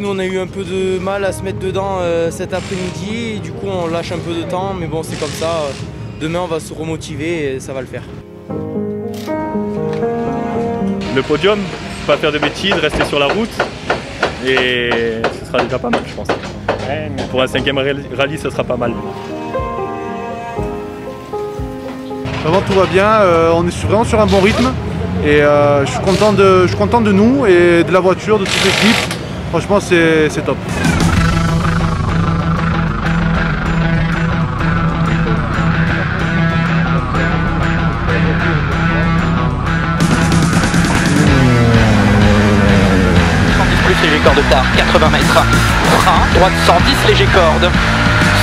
Nous on a eu un peu de mal à se mettre dedans cet après-midi et du coup on lâche un peu de temps, mais bon c'est comme ça, demain on va se remotiver et ça va le faire. Le podium, pas faire de bêtises, rester sur la route et ce sera déjà pas mal je pense. Ouais, mais pour un 5e rallye ce sera pas mal. Vraiment tout va bien, on est vraiment sur un bon rythme et je suis content de nous et de la voiture, de toute l'équipe. Franchement, c'est top. Léger corde tard, 80 mètres. Frein, droite 110, léger corde.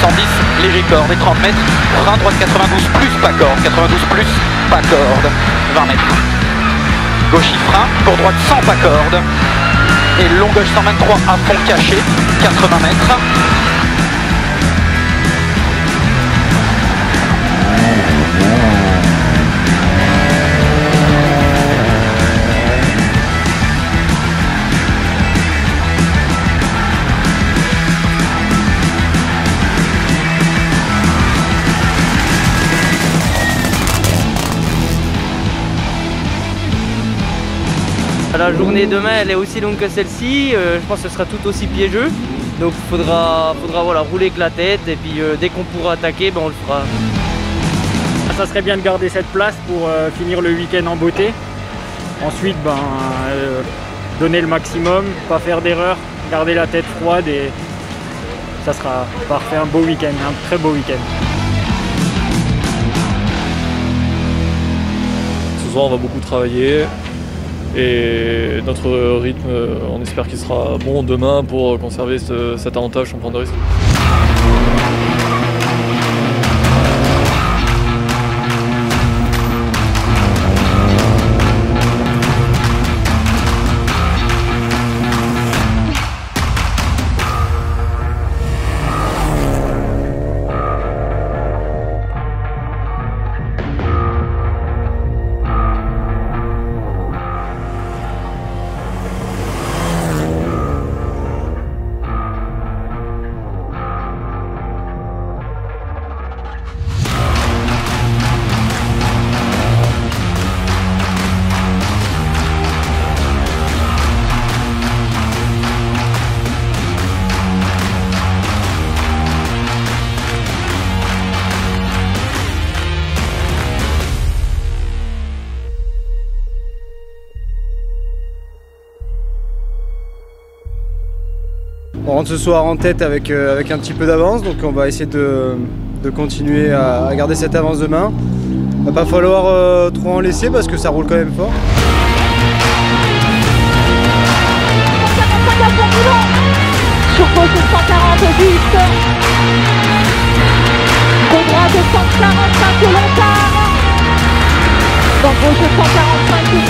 110, léger corde et 30 mètres. Frein, droite 92 plus, pas corde. 92 plus, pas corde. 20 mètres. Gauche frein, pour droite 100, pas corde. Et long gauche 123 à fond caché, 80 mètres. La journée demain elle est aussi longue que celle-ci, je pense que ce sera tout aussi piégeux, donc il faudra voilà, rouler avec la tête et puis dès qu'on pourra attaquer, ben, on le fera. Ça serait bien de garder cette place pour finir le week-end en beauté, ensuite ben, donner le maximum, pas faire d'erreur, garder la tête froide et ça sera parfait, un beau week-end, un très beau week-end. Ce soir on va beaucoup travailler. Et notre rythme, on espère qu'il sera bon demain pour conserver cet avantage sans prendre de risque. On rentre ce soir en tête avec un petit peu d'avance, donc on va essayer de continuer à garder cette avance demain. Il va pas falloir trop en laisser parce que ça roule quand même fort. Sur gauche 248. Droite 245 de Lombard. Dans gauche 245.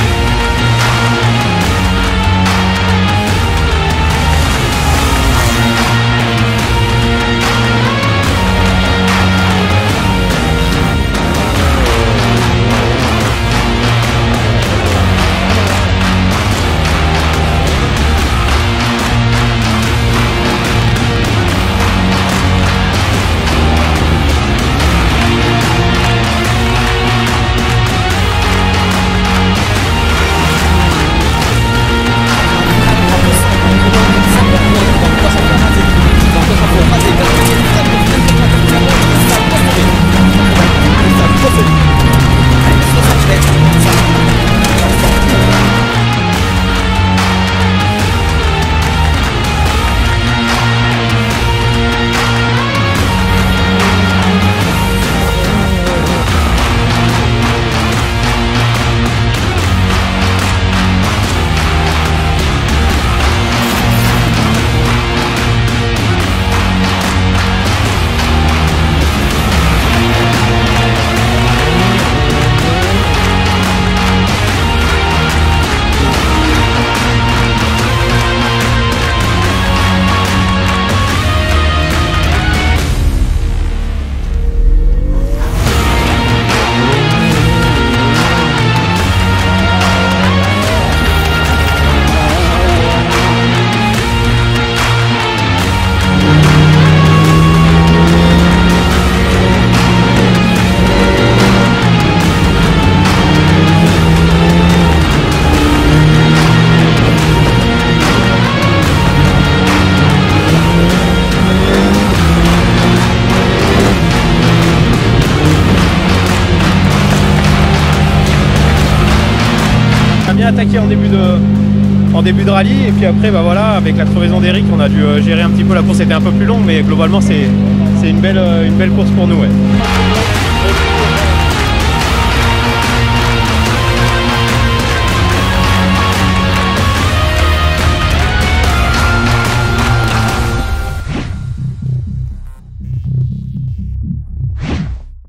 en début de rallye. Et puis après, bah voilà, avec la crevaison d'Eric, on a dû gérer un petit peu. La course était un peu plus longue, mais globalement, c'est une belle course pour nous. Ouais.